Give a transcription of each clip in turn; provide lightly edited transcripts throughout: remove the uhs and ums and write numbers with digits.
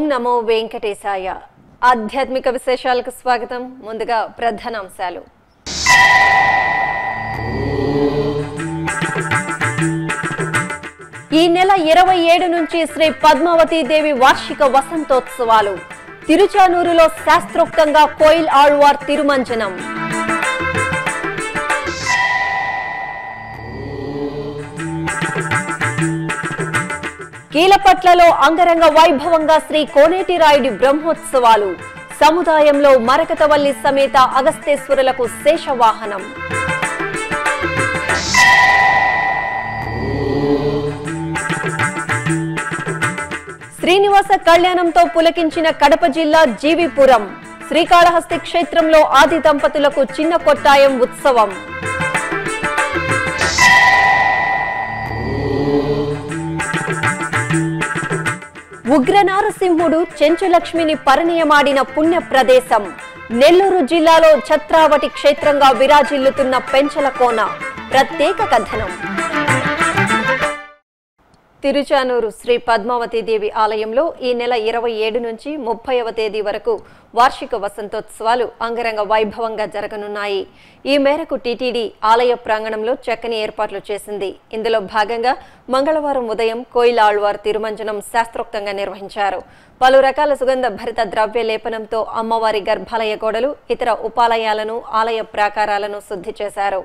ఓం నమో వెంకటేశాయ ఆధ్యాత్మిక విశేషాలకు స్వాగతం. ముందుగా ప్రధానాంశాలు. ఈ నెల 27 నుంచి శ్రీ పద్మావతి దేవి వార్షిక వసంతోత్సవాలు. తిరుచానూరులో శాస్త్రోక్తంగా కోయిల్ ఆళ్వార్ తిరుమంజనం. కీలపట్లలో అంగరంగ వైభవంగా శ్రీ కోనేటిరాయుడి బ్రహ్మోత్సవాలు. సముదాయంలో మరకతవల్లి సమేత అగస్తేశ్వరులకు శేషవాహనం. శ్రీనివాస కళ్యాణంతో పులకించిన కడప జిల్లా జీవిపురం శ్రీకాళహస్తి క్షేత్రంలో ఆది దంపతులకు చిన్న కొట్టాయం ఉత్సవం. ఉగ్ర నారసింహుడు చెంచులక్ష్మిని పరిణయమాడిన పుణ్య ప్రదేశం నెల్లూరు జిల్లాలో ఛత్రావటి క్షేత్రంగా విరాజిల్లుతున్న పెంచలకోన ప్రత్యేక కథనం. తిరుచానూరు శ్రీ పద్మావతీదేవి ఆలయంలో ఈ నెల 27 నుంచి 30వ తేదీ వరకు వార్షిక వసంతోత్సవాలు అంగరంగ వైభవంగా జరగనున్నాయి. ఈ మేరకు టీటీడీ ఆలయ ప్రాంగణంలో చక్కని ఏర్పాట్లు చేసింది. ఇందులో భాగంగా మంగళవారం ఉదయం కోయిల్ ఆళ్వార్ తిరుమంజనం శాస్త్రోక్తంగా నిర్వహించారు. పలు రకాల సుగంధ భరిత ద్రవ్య లేపనంతో అమ్మవారి గర్భాలయ గోడలు, ఇతర ఉపాలయాలను, ఆలయ ప్రాకారాలను శుద్ధి చేశారు.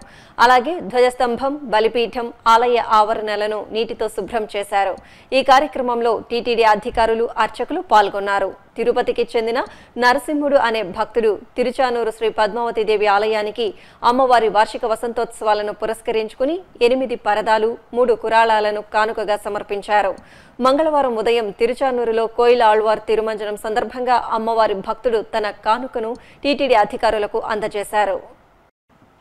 అలాగే ధ్వజస్తంభం, బలిపీఠం, ఆలయ ఆవరణలను నీటితో శుభ్రం చేశారు. ఈ కార్యక్రమంలో టీటీడీ అధికారులు, అర్చకులు పాల్గొన్నారు. తిరుపతికి చెందిన నరసింహుడు అనే భక్తుడు తిరుచానూరు శ్రీ పద్మావతీదేవి ఆలయానికి అమ్మవారి వార్షిక వసంతోత్సవాలను పురస్కరించుకుని 8 పరదాలు, 3 కురాళాలను కానుకగా సమర్పించారు. మంగళవారం ఉదయం తిరుచానూరులో కోయిల్ ఆళ్వార్ తిరుమంజనం సందర్భంగా అమ్మవారి భక్తుడు తన కానుకను టీటీడీ అధికారులకు అందజేశారు.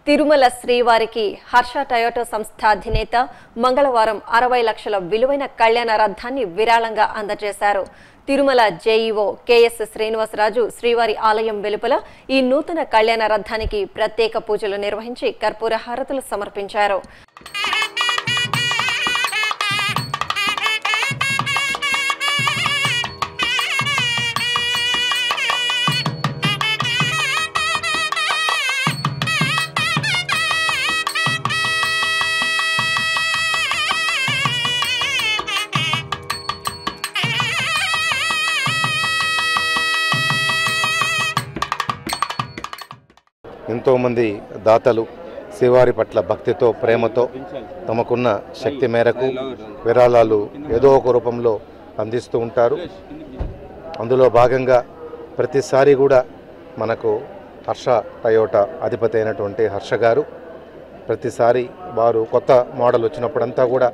తిరుమల శ్రీవారికి హర్ష టయోటో సంస్థ అధినేత మంగళవారం 60 లక్షల విలువైన కళ్యాణ రథాన్ని విరాళంగా అందజేశారు. తిరుమల జేఈఓ కెఎస్ శ్రీనివాసరాజు శ్రీవారి ఆలయం వెలుపల ఈ నూతన కళ్యాణ రథానికి ప్రత్యేక పూజలు నిర్వహించి కర్పూర హారతులు సమర్పించారు. ఎంతోమంది దాతలు శ్రీవారి పట్ల భక్తితో, ప్రేమతో తమకున్న శక్తి మేరకు విరాళాలు ఏదో ఒక రూపంలో అందిస్తూ ఉంటారు. అందులో భాగంగా ప్రతిసారి కూడా మనకు హర్ష టయోటా అధిపతి అయినటువంటి హర్ష గారు ప్రతిసారి వారు కొత్త మోడల్ వచ్చినప్పుడంతా కూడా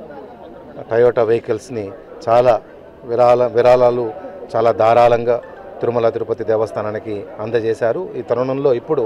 టయోటా వెహికల్స్ని చాలా విరాళాలు చాలా ధారాళంగా తిరుమల తిరుపతి దేవస్థానానికి అందజేశారు. ఈ తరుణంలో ఇప్పుడు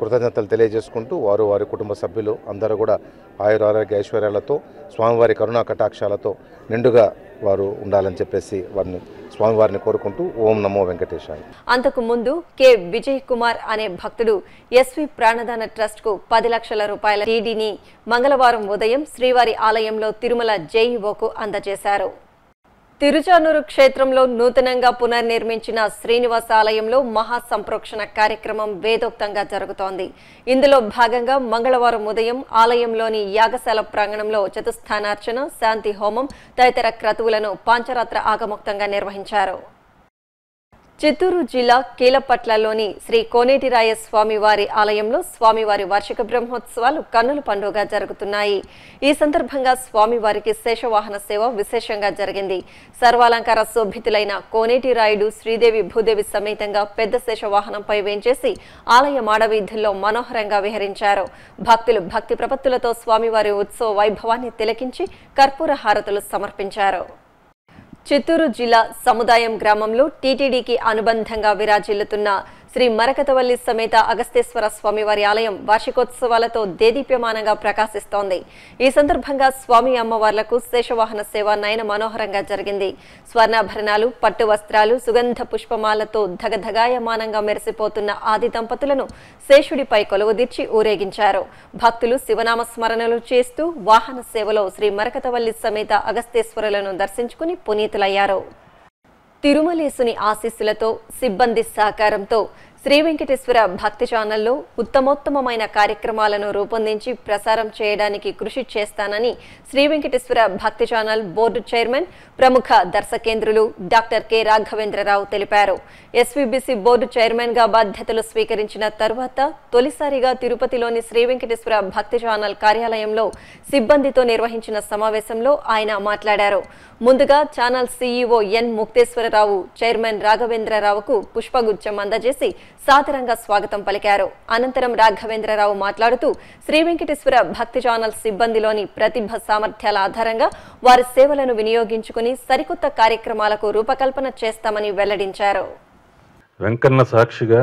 కృతజ్ఞతలు తెలియజేసుకుంటూ వారు, వారి కుటుంబ సభ్యులు అందరూ కూడా ఆయురారోగ్య ఐశ్వర్యాలతో, స్వామివారి కరుణా కటాక్షాలతో నిండుగా వారు ఉండాలని చెప్పేసి వారిని స్వామివారిని కోరుకుంటూ ఓం నమో వెంకటేశాయ. అంతకు ముందు కె విజయ్ కుమార్ అనే భక్తుడు ఎస్వి ప్రాణదాన ట్రస్ట్ కు 10 లక్షల రూపాయల టీడీని మంగళవారం ఉదయం శ్రీవారి ఆలయంలో తిరుమల జేఈఓకు అందజేశారు. తిరుచానూరు క్షేత్రంలో నూతనంగా పునర్నిర్మించిన శ్రీనివాస ఆలయంలో మహా సంప్రోక్షణ కార్యక్రమం వేదోక్తంగా జరుగుతోంది. ఇందులో భాగంగా మంగళవారం ఉదయం ఆలయంలోని యాగశాల ప్రాంగణంలో చతుస్థానార్చన, శాంతి హోమం తదితర క్రతువులను పాంచరాత్ర ఆగమోక్తంగా నిర్వహించారు. చిత్తూరు జిల్లా కీలపట్లలోని శ్రీ కోనేటిరాయ స్వామివారి ఆలయంలో స్వామివారి వార్షిక బ్రహ్మోత్సవాలు కన్నుల పండుగగా జరుగుతున్నాయి. ఈ సందర్భంగా స్వామివారికి శేషవాహన సేవ విశేషంగా జరిగింది. సర్వాలంకార శోభితులైన కోనేటిరాయుడు శ్రీదేవి, భూదేవి సమేతంగా పెద్ద శేషవాహనంపై వేంచేసి ఆలయ మాడవీధుల్లో మనోహరంగా విహరించారు. భక్తులు భక్తి ప్రపత్తులతో స్వామివారి ఉత్సవ వైభవాన్ని తిలకించి కర్పూర హారతులు సమర్పించారు. చిత్తూరు జిల్లా సముదాయం గ్రామంలో టీటీడీకి అనుబంధంగా విరాజిల్లుతున్న శ్రీ మరకతవల్లి సమేత అగస్తేశ్వర స్వామి వారి ఆలయం వార్షికోత్సవాలతో దేదీప్యమానంగా ప్రకాశిస్తోంది. ఈ సందర్భంగా స్వామి అమ్మవార్లకు శేషవాహన సేవ నయన మనోహరంగా జరిగింది. స్వర్ణాభరణాలు, పట్టు వస్త్రాలు, సుగంధ పుష్పమాలతో ధగధగాయమానంగా మెరిసిపోతున్న ఆది దంపతులను శేషుడిపై కొలువుదీర్చి ఊరేగించారు. భక్తులు శివనామ స్మరణలు చేస్తూ వాహన సేవలో శ్రీ మరకతవల్లి సమేత అగస్తేశ్వరులను దర్శించుకుని పునీతులయ్యారు. తిరుమలేసుని ఆశీస్సులతో, సిబ్బంది సహకారంతో శ్రీ వెంకటేశ్వర భక్తి ఛానల్లో ఉత్తమోత్తమైన కార్యక్రమాలను రూపొందించి ప్రసారం చేయడానికి కృషి చేస్తానని శ్రీ వెంకటేశ్వర భక్తి ఛానల్ బోర్డు చైర్మన్, ప్రముఖ దర్శకేంద్రులు డాక్టర్ కె రాఘవేంద్రరావు తెలిపారు. ఎస్వీబీసీ బోర్డు చైర్మన్గా బాధ్యతలు స్వీకరించిన తర్వాత తొలిసారిగా తిరుపతిలోని శ్రీ వెంకటేశ్వర భక్తి ఛానల్ కార్యాలయంలో సిబ్బందితో నిర్వహించిన సమావేశంలో ఆయన మాట్లాడారు. ముందుగా channel CEO N Mukteswara Rao chairman రాఘవేంద్రరావుకు పుష్పగుచ్చం అందజేసి సాదరంగా స్వాగతం పలికారు. అనంతరం రాఘవేంద్రరావు మాట్లాడుతూ శ్రీ వెంకటేశ్వర భక్తి ఛానల్ సిబ్బందిలోని ప్రతిభ సామర్థ్యాల ఆధారంగా వారి సేవలను వినియోగించుకుని సరికొత్త కార్యక్రమాలకు రూపకల్పన చేస్తామని వెల్లడించారు. వెంకన్న సాక్షిగా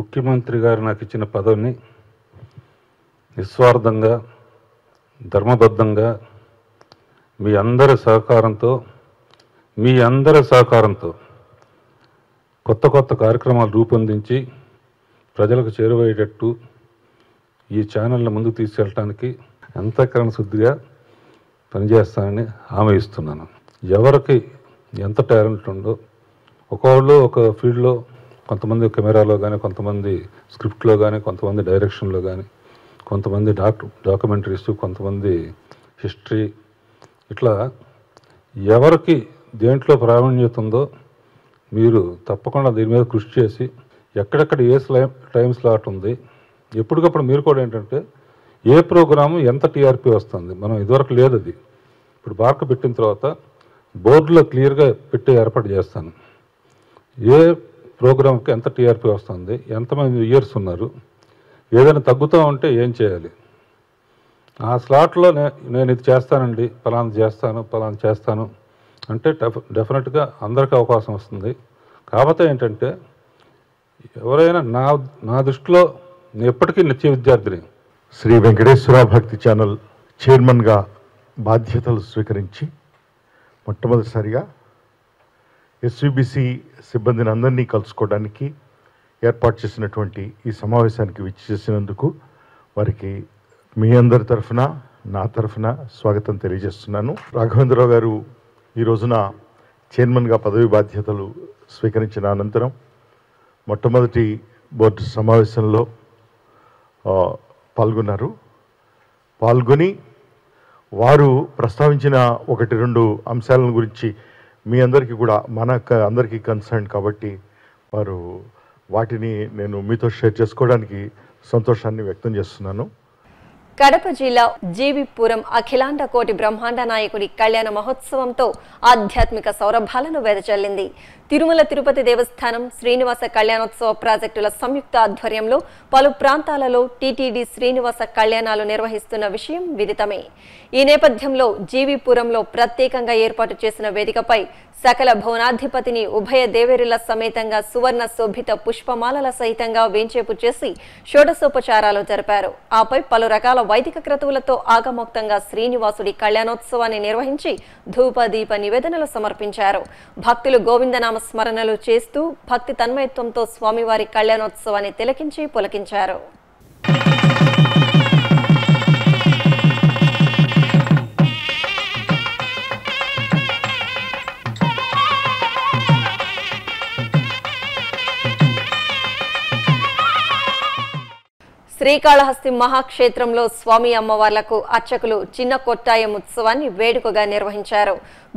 ముఖ్యమంత్రి గారు నాకు ఇచ్చిన పదవిని నిస్వార్థంగా, ధర్మబద్ధంగా మీ అందరి సహకారంతో కొత్త కొత్త కార్యక్రమాలు రూపొందించి ప్రజలకు చేరువయ్యేటట్టు ఈ ఛానల్ని ముందుకు తీసుకెళ్ళటానికి అంతఃకరణ శుద్ధిగా పనిచేస్తానని హామీ ఇస్తున్నాను. ఎవరికి ఎంత టాలెంట్ ఉందో, ఒకళ్ళు ఒక ఫీల్డ్లో, కొంతమంది కెమెరాలో కానీ, కొంతమంది స్క్రిప్ట్లో కానీ, కొంతమంది డైరెక్షన్లో కానీ, కొంతమంది డాక్యుమెంటరీస్, కొంతమంది హిస్టరీ, ఇట్లా ఎవరికి దేంట్లో ప్రావీణ్యత ఉందో మీరు తప్పకుండా దీని మీద కృషి చేసి ఎక్కడెక్కడ ఏ టైం స్లాట్ ఉంది ఎప్పటికప్పుడు మీరు కూడా ఏంటంటే ఏ ప్రోగ్రాము ఎంత టీఆర్పీ వస్తుంది, మనం ఇదివరకు లేదు అది, ఇప్పుడు బార్క్ పెట్టిన తర్వాత బోర్డులో క్లియర్గా పెట్టి ఏర్పాటు చేస్తాను. ఏ ప్రోగ్రామ్కి ఎంత టీఆర్పీ వస్తుంది, ఎంతమంది వ్యూయర్స్ ఉన్నారు, ఏదైనా తగ్గుతూ ఉంటే ఏం చేయాలి, ఆ స్లాట్లో నేను ఇది చేస్తానండి, పలానా చేస్తాను అంటే డెఫినెట్గా అందరికీ అవకాశం వస్తుంది. కాకపోతే ఏంటంటే ఎవరైనా నా దృష్టిలో ఎప్పటికీ నిత్య విద్యార్థిని. శ్రీ వెంకటేశ్వర భక్తి ఛానల్ చైర్మన్గా బాధ్యతలు స్వీకరించి మొట్టమొదటిసారిగా ఎస్వీబీసీ సిబ్బందిని అందరినీ కలుసుకోవడానికి ఏర్పాటు చేసినటువంటి ఈ సమావేశానికి విచ్చేసినందుకు వారికి మీ అందరి తరఫున, నా తరఫున స్వాగతం తెలియజేస్తున్నాను. రాఘవేంద్రరావు గారు ఈ రోజున చైర్మన్గా పదవి బాధ్యతలు స్వీకరించిన అనంతరం మొట్టమొదటి బోర్డు సమావేశంలో పాల్గొని వారు ప్రస్తావించిన ఒకటి రెండు అంశాలను గురించి మీ అందరికీ కూడా అందరికీ కన్సర్న్ కాబట్టి వారు వాటిని నేను మీతో షేర్ చేసుకోవడానికి సంతోషాన్ని వ్యక్తం చేస్తున్నాను. కడప జిల్లా జీవిపురం అఖిలాండ కోటి బ్రహ్మాండ నాయకుడి కళ్యాణ మహోత్సవంతో ఆధ్యాత్మిక సౌరభాలను వెదజల్లింది. తిరుమల తిరుపతి దేవస్థానం శ్రీనివాస కళ్యాణోత్సవ ప్రాజెక్టుల సంయుక్త ఆధ్వర్యంలో పలు ప్రాంతాలలో టీటీడీ శ్రీనివాస కళ్యాణాలు నిర్వహిస్తున్న విషయం విదితమే. ఈ నేపథ్యంలో జీవిపురంలో ప్రత్యేకంగా ఏర్పాటు చేసిన వేదికపై సకల భువనాధిపతిని ఉభయ దేవేరుల సమేతంగా సువర్ణ శోభిత పుష్పమాలల సహితంగా వేంచేపు చేసి షోడశోపచారాలు జరిపారు. ఆపై పలు రకాల వైదిక క్రతువులతో ఆగమోక్తంగా శ్రీనివాసుడి కళ్యాణోత్సవాన్ని నిర్వహించి ధూపదీప నివేదనలు సమర్పించారు. భక్తులు గోవిందనామ స్మరణలు చేస్తూ భక్తి తన్మయత్వంతో స్వామివారి కళ్యాణోత్సవాన్ని తిలకించి పులకించారు. శ్రీకాళహస్తి మహాక్షేత్రంలో స్వామి అమ్మవార్లకు అర్చకులు చిన్న కొట్టాయం ఉత్సవాన్ని వేడుకగా నిర్వహించారు.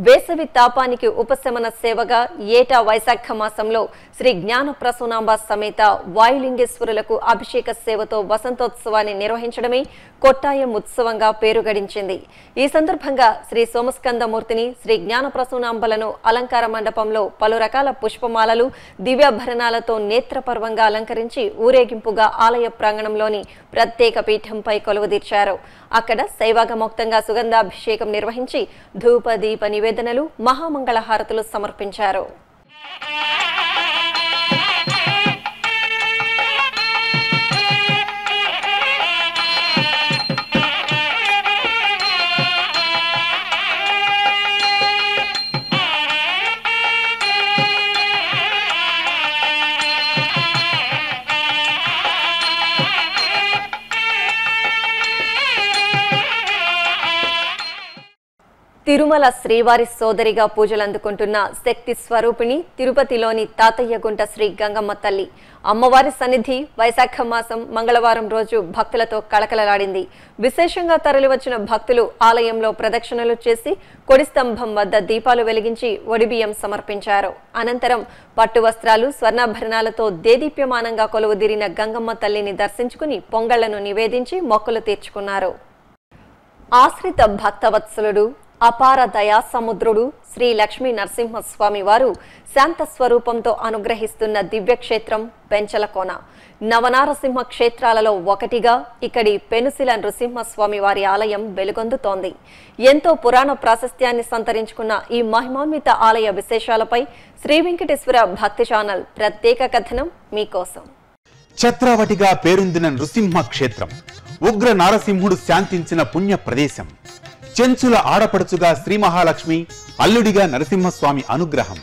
వేసవి తాపానికి ఉపశమన సేవగా ఏటా వైశాఖ మాసంలో శ్రీ జ్ఞాన ప్రసూనాంబ సమేత వాయులింగేశ్వరులకు అభిషేక సేవతో వసంతోత్సవాన్ని నిర్వహించడమే కొట్టాయం ఉత్సవంగా పేరుగడించింది. ఈ సందర్భంగా శ్రీ సోమస్కందమూర్తిని, శ్రీ జ్ఞాన ప్రసూనాంబలను అలంకార మండపంలో పలు రకాల పుష్పమాలలు, దివ్యాభరణాలతో నేత్రపర్వంగా అలంకరించి ఊరేగింపుగా ఆలయ ప్రాంగణంలోని ప్రత్యేక పీఠంపై కొలువుదీర్చారు. అక్కడ శైవాగమోక్తంగా సుగంధాభిషేకం నిర్వహించి ధూపదీప నివేదనలు, మహామంగళహారతులు సమర్పించారు. తిరుమల శ్రీవారి సోదరిగా పూజలు అందుకుంటున్న శక్తి స్వరూపిణి తిరుపతిలోని తాతయ్యగుంట శ్రీ గంగమ్మ తల్లి అమ్మవారి సన్నిధి వైశాఖ మాసం మంగళవారం రోజు భక్తులతో కళకళలాడింది. విశేషంగా తరలివచ్చిన భక్తులు ఆలయంలో ప్రదక్షిణలు చేసి కొడిస్తంభం వద్ద దీపాలు వెలిగించి ఒడిబియ్యం సమర్పించారు. అనంతరం పట్టు వస్త్రాలు స్వర్ణాభరణాలతో దేదీప్యమానంగా కొలువుదీరిన గంగమ్మ తల్లిని దర్శించుకుని పొంగళ్లను నివేదించి మొక్కులు తీర్చుకున్నారు. ఆశ్రిత భక్తవత్సలుడు అపార దయా సముద్రుడు శ్రీ లక్ష్మీ నరసింహస్వామి వారు శాంత స్వరూపంతో అనుగ్రహిస్తున్న దివ్యక్షేత్రం పెంచలకోన నవనారసింహ క్షేత్రాలలో ఒకటిగా ఇక్కడి పెనుసిల నృసింహస్వామి వారి ఆలయం వెలుగొందుతోంది. ఎంతో పురాణ ప్రాశస్త్యాన్ని సంతరించుకున్న ఈ మహిమాన్విత ఆలయ విశేషాలపై శ్రీ వెంకటేశ్వర భక్తి ఛానల్ ప్రత్యేక కథనం మీకోసం. ఛత్రావటిగా పేరొందిన నృసింహ క్షేత్రం ఉగ్ర నారసింహుడు శాంతించిన పుణ్య ప్రదేశం. చెంచుల ఆడపడుచుగా శ్రీ మహాలక్ష్మి, అల్లుడిగా నరసింహస్వామి అనుగ్రహం.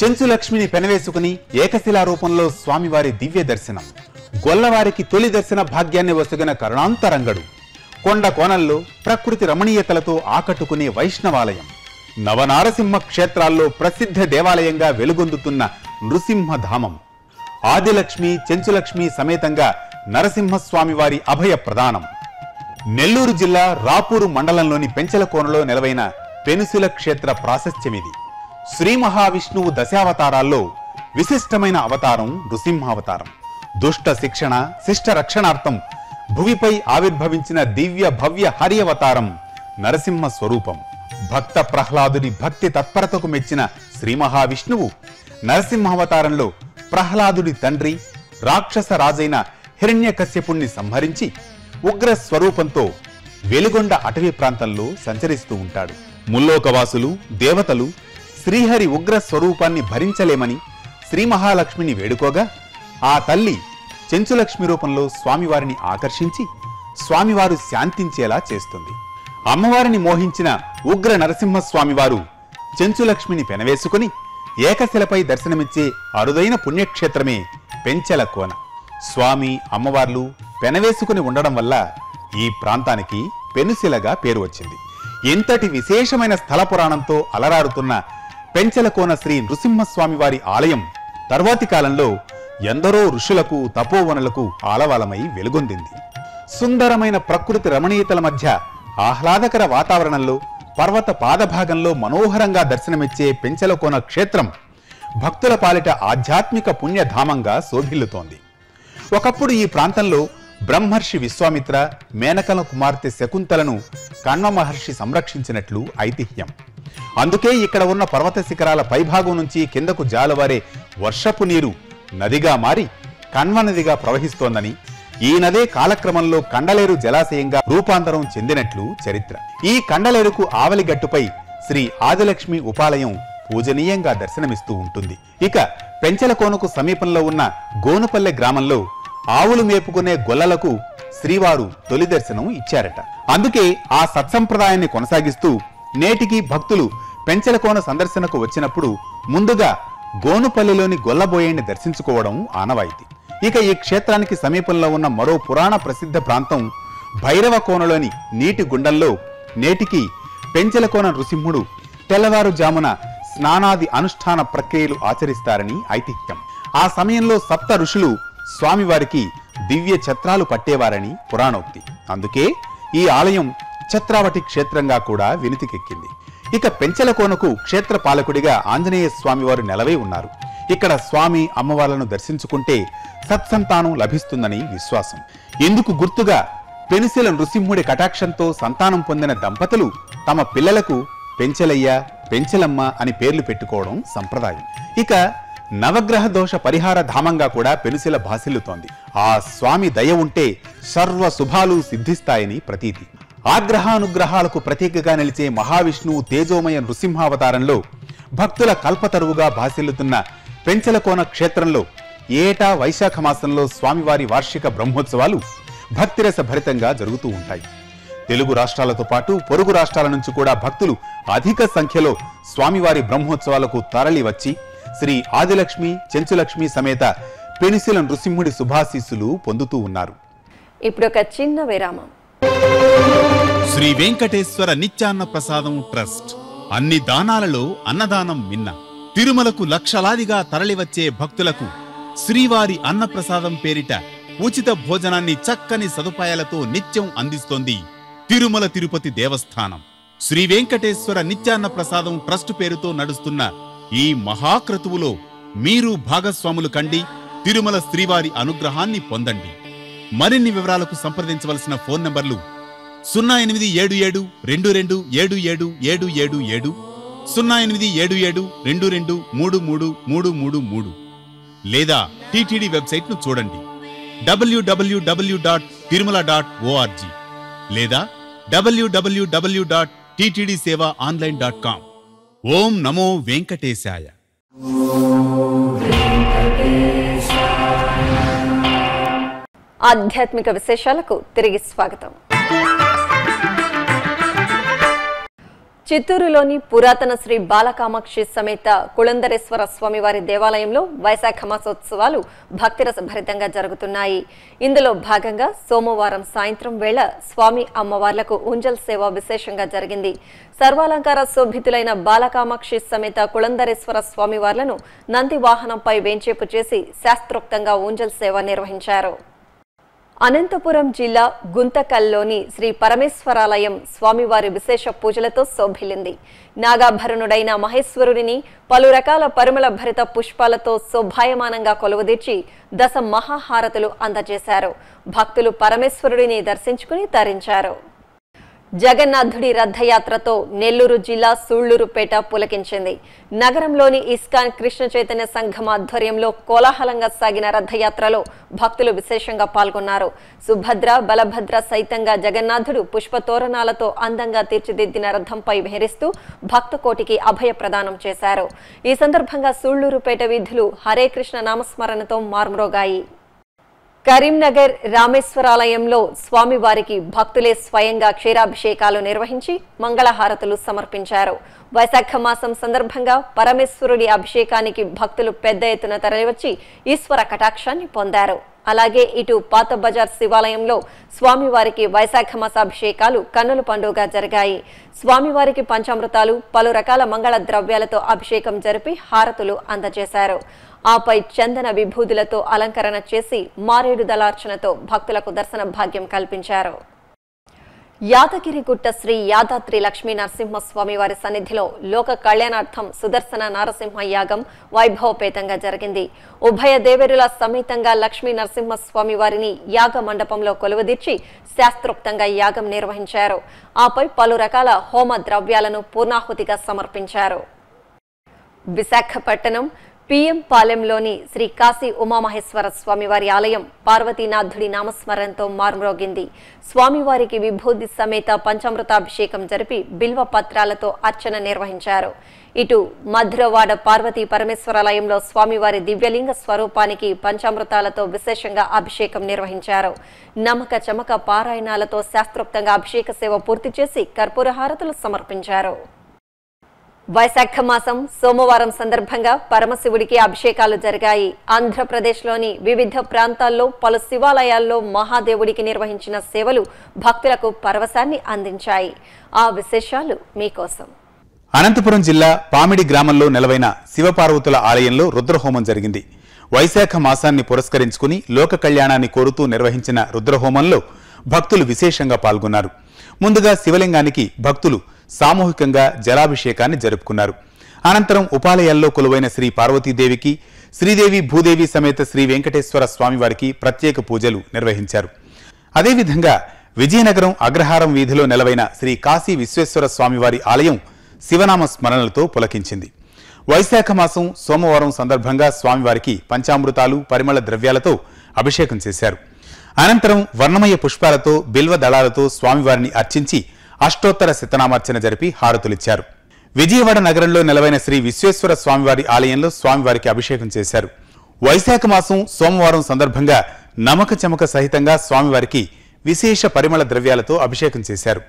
చెంచులక్ష్మిని పెనవేసుకుని ఏకశిలా రూపంలో స్వామివారి దివ్య దర్శనం. గొల్లవారికి తొలి దర్శన భాగ్యాన్ని వసగిన కరుణాంతరంగడు. కొండ కోనల్లో ప్రకృతి రమణీయతలతో ఆకట్టుకునే వైష్ణవాలయం. నవనారసింహ క్షేత్రాల్లో ప్రసిద్ధ దేవాలయంగా వెలుగొందుతున్న నృసింహధామం. ఆదిలక్ష్మి, చెంచులక్ష్మి సమేతంగా నరసింహస్వామివారి అభయ ప్రదానం. నెల్లూరు జిల్లా రాపూరు మండలంలోని పెంచలకోనలో నెలవైన పెనుసిల క్షేత్ర ప్రాశస్త్యమిది. శ్రీ మహావిష్ణువు దశావతారాల్లో విశిష్టమైన అవతారం నృసింహావతారం. దుష్ట శిక్షణ శిష్ట రక్షణార్థం భువిపై ఆవిర్భవించిన దివ్య భవ్య హరి అవతారం నరసింహ స్వరూపం. భక్త ప్రహ్లాదుని భక్తి తత్పరతకు మెచ్చిన శ్రీ మహావిష్ణువు నరసింహావతారంలో ప్రహ్లాదుడి తండ్రి రాక్షస రాజైన హిరణ్యకశ్యపుణ్ణి సంహరించి ఉగ్ర స్వరూపంతో వెలుగొండ అటవీ ప్రాంతంలో సంచరిస్తూ ఉంటాడు. ముల్లోకవాసులు దేవతలు శ్రీహరి ఉగ్ర స్వరూపాన్ని భరించలేమని శ్రీ మహాలక్ష్మిని వేడుకోగా ఆ తల్లి చెంచులక్ష్మి రూపంలో స్వామివారిని ఆకర్షించి స్వామివారు శాంతించేలా చేస్తుంది. అమ్మవారిని మోహించిన ఉగ్ర నరసింహస్వామివారు చెంచులక్ష్మిని పెనవేసుకుని ఏకశిలపై దర్శనమిచ్చే అరుదైన పుణ్యక్షేత్రమే పెంచలకోన. స్వామి అమ్మవార్లు పెనవేసుకుని ఉండడం వల్ల ఈ ప్రాంతానికి పెనుసిలగా పేరు వచ్చింది. ఇంతటి విశేషమైన స్థల పురాణంతో అలరారుతున్న పెంచలకోన శ్రీ నృసింహస్వామివారి ఆలయం తర్వాతి కాలంలో ఎందరో ఋషులకు తపోవనులకు ఆలవాలమై వెలుగొందింది. సుందరమైన ప్రకృతి రమణీయతల మధ్య ఆహ్లాదకర వాతావరణంలో పర్వత పాదభాగంలో మనోహరంగా దర్శనమిచ్చే పెంచలకోన క్షేత్రం భక్తుల పాలిట ఆధ్యాత్మిక పుణ్యధామంగా శోభిల్లుతోంది. ఒకప్పుడు ఈ ప్రాంతంలో బ్రహ్మర్షి విశ్వామిత్ర, మేనకల కుమార్తె శకుంతలను కణ్వ మహర్షి సంరక్షించినట్లు ఐతిహ్యం. అందుకే ఇక్కడ ఉన్న పర్వత శిఖరాల పైభాగం నుంచి కిందకు జాలువారే వర్షపు నీరు నదిగా మారి కణ్వ నదిగా ప్రవహిస్తోందని, ఈ నదే కాలక్రమంలో కండలేరు జలాశయంగా రూపాంతరం చెందినట్లు చరిత్ర. ఈ కండలేరుకు ఆవలిగట్టుపై శ్రీ ఆదిలక్ష్మి ఉపాలయం పూజనీయంగా దర్శనమిస్తూ ఉంటుంది. ఇక పెంచలకోనకు సమీపంలో ఉన్న గోనుపల్లె గ్రామంలో ఆవులు మేపుకునే గొల్లలకు శ్రీవారు తొలి దర్శనం ఇచ్చారట. అందుకే ఆ సత్సంప్రదాయాన్ని కొనసాగిస్తూ నేటికి భక్తులు పెంచలకోన సందర్శనకు వచ్చినప్పుడు ముందుగా గోనుపల్లెలోని గొల్లబోయేని దర్శించుకోవడం ఆనవాయితీ. ఇక ఈ క్షేత్రానికి సమీపంలో ఉన్న మరో పురాణ ప్రసిద్ధ ప్రాంతం భైరవ కోనలోని నీటి గుండంలో నేటికి పెంచలకోన నృసింహుడు తెల్లవారుజామున స్నానాది అనుష్ఠాన ప్రక్రియలు ఆచరిస్తారని ఐతిహ్యం. ఆ సమయంలో సప్త ఋషులు స్వామివారికి దివ్య ఛత్రాలు పట్టేవారని పురాణోక్తి. అందుకే ఈ ఆలయం ఛత్రావటి క్షేత్రంగా కూడా వినితికెక్కింది. ఇక పెంచలకోనకు క్షేత్ర పాలకుడిగా ఆంజనేయ స్వామివారు నెలవై ఉన్నారు. ఇక్కడ స్వామి అమ్మవార్లను దర్శించుకుంటే సత్సంతానం లభిస్తుందని విశ్వాసం. ఇందుకు గుర్తుగా పెనుసిల నృసింహుడి కటాక్షంతో సంతానం పొందిన దంపతులు తమ పిల్లలకు పెంచలయ్య, పెంచలమ్మ అని పేర్లు పెట్టుకోవడం సంప్రదాయం. ఇక నవగ్రహ దోష పరిహార ధామంగా కూడా పెనుసిల భాసిల్లుతోంది. ఆ స్వామి దయ ఉంటే సర్వ శుభాలు సిద్ధిస్తాయని ప్రతీతి. ఆగ్రహానుగ్రహాలకు ప్రతీకగా నిలిచే మహావిష్ణువు తేజోమయ నృసింహావతారంలో భక్తుల కల్పతరువుగా భాసిల్లుతున్న పెంచలకోన క్షేత్రంలో ఏటా వైశాఖ మాసంలో స్వామివారి వార్షిక బ్రహ్మోత్సవాలు భక్తిరస భరితంగా జరుగుతూ ఉంటాయి. తెలుగు రాష్ట్రాలతో పాటు పొరుగు రాష్ట్రాల నుంచి కూడా భక్తులు అధిక సంఖ్యలో స్వామివారి బ్రహ్మోత్సవాలకు తరలి వచ్చి శ్రీ ఆదిలక్ష్మి, చెంచులక్ష్మి సమేత పెనుసిల నృసింహుడి శుభాశీస్సులు పొందుతూ ఉన్నారు. ఇప్పుడు ఒక చిన్న విరామం. శ్రీ వెంకటేశ్వర నిత్యాన్న ప్రసాదం ట్రస్ట్ అన్ని దానాలలో అన్నదానం మిన్న. తిరుమలకు లక్షలాదిగా తరలివచ్చే భక్తులకు శ్రీవారి అన్నప్రసాదం పేరిట ఉచిత భోజనాన్ని చక్కని సదుపాయాలతో నిత్యం అందిస్తోంది తిరుమల తిరుపతి దేవస్థానం. శ్రీ వెంకటేశ్వర నిత్యాన్న ప్రసాదం ట్రస్ట్ పేరుతో నడుస్తున్న ఈ మహాక్రతువులో మీరు భాగస్వాములు కండి. తిరుమల శ్రీవారి అనుగ్రహాన్ని పొందండి. మరిన్ని వివరాలకు సంప్రదించవలసిన ఫోన్ నంబర్లు 0877227777 0877223333 లేదా టిటిడి వెబ్సైట్ను చూడండి www.tirumala.org లేదా www.ttdsevaonline.com. ఓం నమో వెంకటేశాయ. ఆధ్యాత్మిక విశేషాలకు తిరిగి స్వాగతం. చిత్తూరులోని పురాతన శ్రీ బాలకామాక్షి సమేత కుళందరేశ్వర స్వామివారి దేవాలయంలో వైశాఖ మాసోత్సవాలు భక్తిరసభరితంగా జరుగుతున్నాయి. ఇందులో భాగంగా సోమవారం సాయంత్రం వేళ స్వామి అమ్మవార్లకు ఉంజల్ సేవ విశేషంగా జరిగింది. సర్వాలంకార శోభితులైన బాలకామాక్షి సమేత కుళందరేశ్వర స్వామివార్లను నంది వాహనంపై వేంచేపు చేసి శాస్త్రోక్తంగా ఉంజల్ సేవ నిర్వహించారు. అనంతపురం జిల్లా గుంతకల్లోని శ్రీ పరమేశ్వరాలయం స్వామివారి విశేష పూజలతో శోభిల్లింది. నాగాభరణుడైన మహేశ్వరుడిని పలు రకాల పరిమళ భరిత పుష్పాలతో శోభాయమానంగా కొలువుదీర్చి దశ మహాహారతులు అందజేశారు. భక్తులు పరమేశ్వరుడిని దర్శించుకుని తరించారు. జగన్నాథుడి రథయాత్రతో నెల్లూరు జిల్లా సూళ్లూరుపేట పులకించింది. నగరంలోని ఇస్కాన్ కృష్ణ చైతన్య సంఘం ఆధ్వర్యంలో కోలాహలంగా సాగిన రథయాత్రలో భక్తులు విశేషంగా పాల్గొన్నారు. సుభద్ర బలభద్ర సైతంగా జగన్నాథుడు పుష్పతోరణాలతో అందంగా తీర్చిదిద్దిన రథంపై విహరిస్తూ భక్తకోటికి అభయ ప్రదానం చేశారు. ఈ సందర్భంగా సూళ్లూరుపేట వీధులు హరే కృష్ణ నామస్మరణతో మార్మరోగాయి. కరీంనగర్ రామేశ్వరాలయంలో స్వామివారికి భక్తులే స్వయంగా క్షీరాభిషేకాలు నిర్వహించి మంగళహారతులు సమర్పించారు. వైశాఖ మాసం సందర్భంగా పరమేశ్వరుడి అభిషేకానికి భక్తులు పెద్ద ఎత్తున తరలివచ్చి ఈశ్వర కటాక్షాన్ని పొందారు. అలాగే ఇటు పాత బజార్ శివాలయంలో స్వామివారికి వైశాఖ మాసాభిషేకాలు కన్నుల పండుగగా జరిగాయి. స్వామివారికి పంచామృతాలు పలు రకాల మంగళ ద్రవ్యాలతో అభిషేకం జరిపి హారతులు అందజేశారు. ఆపై చందన విభూతులతో అలంకరణ చేసి మారేడు దళార్చనతో భక్తులకు దర్శన భాగ్యం కల్పించారు. యాదగిరిగుట్ట శ్రీ యాదాద్రి లక్ష్మీ నరసింహస్వామి వారి సన్నిధిలో లోక కళ్యాణార్థం సుదర్శన నారసింహ యాగం వైభవపేతంగా జరిగింది. ఉభయ దేవేరుల సమేతంగా లక్ష్మీ నరసింహస్వామి వారిని యాగ మండపంలో కొలువుదీర్చి శాస్త్రోక్తంగా యాగం నిర్వహించారు. ఆపై పలు రకాల హోమ ద్రవ్యాలను పూర్ణాహుతిగా సమర్పించారు. విశాఖపట్నం పిఎం పాలెంలోని శ్రీ కాశీ ఉమామహేశ్వర స్వామివారి ఆలయం పార్వతీనాథుడి నామస్మరణతో మార్మరోగింది. స్వామివారికి విభూతి సమేత పంచామృతాభిషేకం జరిపి బిల్వ పత్రాలతో అర్చన నిర్వహించారు. ఇటు మధురవాడ పార్వతీ పరమేశ్వరాలయంలో స్వామివారి దివ్యలింగ స్వరూపానికి పంచామృతాలతో విశేషంగా అభిషేకం నిర్వహించారు. నమక చమక పారాయణాలతో శాస్త్రోక్తంగా అభిషేక సేవ పూర్తి చేసి కర్పూరహారతులు సమర్పించారు. వైశాఖ మాసం సోమవారం సందర్భంగా పరమశివుడికి అభిషేకాలు జరిగాయి. ఆంధ్రప్రదేశ్లోని వివిధ ప్రాంతాల్లో పలు శివాలయాల్లో మహాదేవుడికి నిర్వహించిన సేవలు భక్తులకు పరవశాన్ని అందించాయి. ఆ విశేషాలు మీకోసం. అనంతపురం జిల్లా పామిడి గ్రామంలో నెలవైన శివపార్వతుల ఆలయంలో రుద్రహోమం జరిగింది. వైశాఖ మాసాన్ని పురస్కరించుకుని లోక కళ్యాణాన్ని కోరుతూ నిర్వహించిన రుద్రహోమంలో భక్తులు విశేషంగా పాల్గొన్నారు. ముందుగా శివలింగానికి భక్తులు సామూహికంగా జలాభిషేకాన్ని జరుపుకున్నారు. అనంతరం ఉపాలయాల్లో కొలువైన శ్రీ పార్వతీదేవికి, శ్రీదేవి భూదేవి సమేత శ్రీ వెంకటేశ్వర స్వామివారికి ప్రత్యేక పూజలు నిర్వహించారు. అదేవిధంగా విజయనగరం అగ్రహారం వీధిలో నెలవైన శ్రీ కాశీ విశ్వేశ్వర స్వామివారి ఆలయం శివనామ స్మరణలతో పులకించింది. వైశాఖ మాసం సోమవారం సందర్భంగా స్వామివారికి పంచామృతాలు పరిమళ ద్రవ్యాలతో అభిషేకం చేశారు. అనంతరం వర్ణమయ పుష్పాలతో బిల్వ దళాలతో స్వామివారిని అర్చించి అష్టోత్తర శతనామార్చన జరిపి హారతులిచ్చారు. విజయవాడ నగరంలో నెలవైన శ్రీ విశ్వేశ్వర స్వామివారి ఆలయంలో స్వామివారికి అభిషేకం చేశారు. వైశాఖ మాసం సోమవారం సందర్భంగా నమక చమక సహితంగా స్వామివారికి విశేష పరిమళ ద్రవ్యాలతో అభిషేకం చేశారు.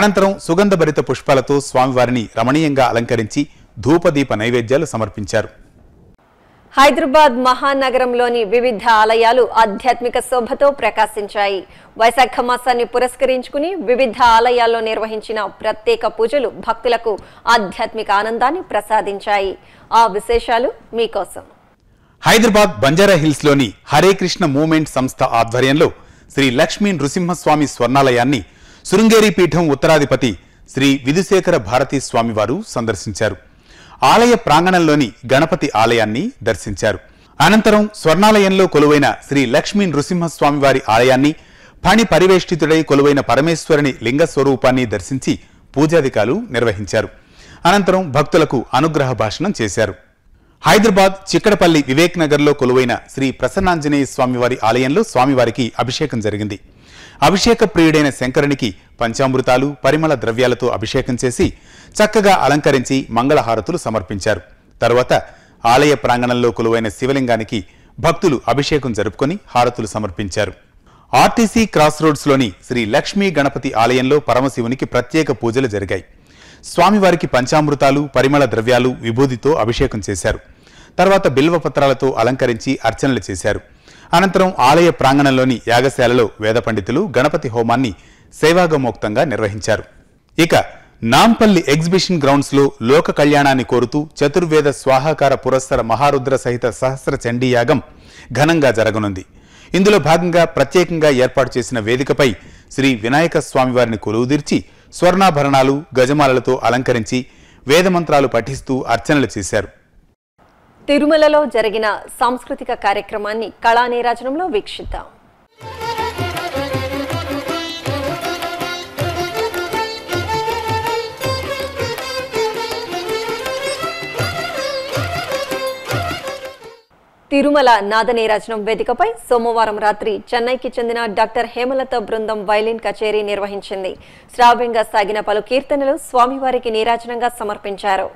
అనంతరం సుగంధభరిత పుష్పాలతో స్వామివారిని రమణీయంగా అలంకరించి ధూపదీప నైవేద్యాలు సమర్పించారు. హైదరాబాద్ మహానగరంలోని వివిధ ఆలయాలు ఆధ్యాత్మిక శోభతో ప్రకాశించాయి. వైశాఖ మాసాన్ని పురస్కరించుకుని వివిధ ఆలయాల్లో నిర్వహించిన ప్రత్యేక పూజలు భక్తులకు ఆధ్యాత్మిక ఆనందాన్ని ప్రసాదించాయి. ఆ విశేషాలు మీకోసం. హైదరాబాద్ బంజారా హిల్స్ లోని హరే కృష్ణ మూవ్మెంట్ సంస్థ ఆధ్వర్యంలో శ్రీ లక్ష్మీ నృసింహస్వామి స్వర్ణాలయాన్ని శృంగేరి పీఠం ఉత్తరాధిపతి శ్రీ విధుశేఖర భారతీ స్వామివారు సందర్శించారు. ఆలయ ప్రాంగణంలోని గణపతి ఆలయాన్ని దర్శించారు. అనంతరం స్వర్ణాలయంలో కొలువైన శ్రీ లక్ష్మీ నృసింహస్వామివారి ఆలయాన్ని, ఫణి పరివేష్టితుడై కొలువైన పరమేశ్వరుని లింగ స్వరూపాన్ని దర్శించి పూజాధికాలు నిర్వహించారు. అనంతరం భక్తులకు అనుగ్రహ భాషణం చేశారు. హైదరాబాద్ చిక్కడపల్లి వివేక్ నగర్లో కొలువైన శ్రీ ప్రసన్నాంజనేయ స్వామివారి ఆలయంలో స్వామివారికి అభిషేకం జరిగింది. అభిషేక ప్రియుడైన శంకరునికి పంచామృతాలు, పరిమళ ద్రవ్యాలతో అభిషేకం చేసి చక్కగా అలంకరించి మంగళహారతులు సమర్పించారు. తర్వాత ఆలయ ప్రాంగణంలో కొలువైన శివలింగానికి భక్తులు అభిషేకం జరుపుకొని హారతులు సమర్పించారు. ఆర్టీసీ క్రాస్ రోడ్స్లోని శ్రీ లక్ష్మీ గణపతి ఆలయంలో పరమశివునికి ప్రత్యేక పూజలు జరిగాయి. స్వామివారికి పంచామృతాలు, పరిమళ ద్రవ్యాలు, విభూతితో అభిషేకం చేశారు. తర్వాత బిల్వపత్రాలతో అలంకరించి అర్చనలు చేశారు. అనంతరం ఆలయ ప్రాంగణంలోని యాగశాలలో వేద పండితులు గణపతి హోమాన్ని సేవాగమోక్తంగా నిర్వహించారు. ఇక నాంపల్లి ఎగ్జిబిషన్ గ్రౌండ్స్ లో లోక కళ్యాణాన్ని కోరుతూ చతుర్వేద స్వాహాకార పురస్సర మహారుద్ర సహిత సహస్ర చండీ యాగం ఘనంగా జరగనుంది. ఇందులో భాగంగా ప్రత్యేకంగా ఏర్పాటు చేసిన వేదికపై శ్రీ వినాయక స్వామివారిని కొలువుదీర్చి స్వర్ణాభరణాలు, గజమాలలతో అలంకరించి వేదమంత్రాలు పఠిస్తూ అర్చనలు చేశారు. తిరుమలలో జరిగిన సాంస్కృతిక కార్యక్రమాన్ని కళానేరాజనంలో వీక్షిద్దాం. తిరుమల నాదనీరాజనం వేదికపై సోమవారం రాత్రి చెన్నైకి చెందిన డాక్టర్ హేమలత బృందం వైలిన్ కచేరీ నిర్వహించింది. శ్రావ్యంగా సాగిన పలు కీర్తనలు స్వామివారికి నీరాజనంగా సమర్పించారు.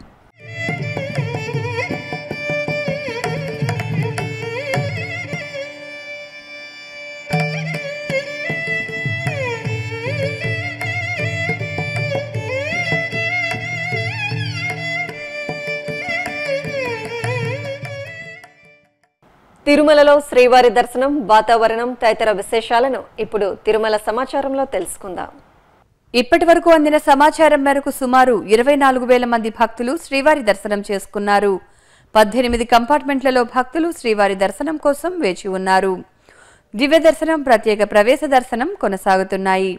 తిరుమలలో శ్రీవారి దర్శనం, వాతావరణం తదితర విశేషాలను ఇప్పుడు తిరుమల సమాచారంలో తెలుసుకుందాం. ఇప్పటి వరకు అందిన సమాచారం మేరకు సుమారు 24,000 మంది భక్తులు శ్రీవారి దర్శనం చేసుకున్నారు. 18 కంపార్ట్మెంట్లలో భక్తులు శ్రీవారి దర్శనం కోసం వేచి ఉన్నారు. దివ్య దర్శనం, ప్రత్యేక ప్రవేశ దర్శనం కొనసాగుతున్నాయి.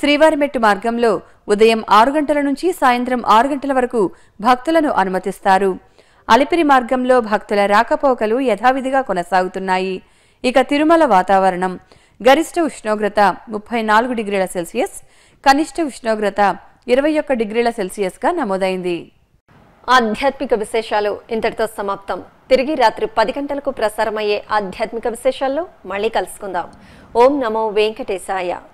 శ్రీవారి మెట్టు మార్గంలో ఉదయం 6 గంటల నుంచి సాయంత్రం 6 గంటల వరకు భక్తులను అనుమతిస్తారు. అలిపిరి మార్గంలో భక్తుల రాకపోకలు యథావిధిగా కొనసాగుతున్నాయి. ఇక తిరుమల వాతావరణం: గరిష్ట ఉష్ణోగ్రత 34 డిగ్రీల సెల్సియస్, కనిష్ట ఉష్ణోగ్రత 21 డిగ్రీల సెల్సియస్గా నమోదైంది. ఆధ్యాత్మిక విశేషాలు ఇంతటితో సమాప్తం. తిరిగి రాత్రి 10 గంటలకు ప్రసారమయ్యే ఆధ్యాత్మిక విశేషాల్లో మళ్ళీ కలుసుకుందాం. ఓం నమో వెంకటేశాయ.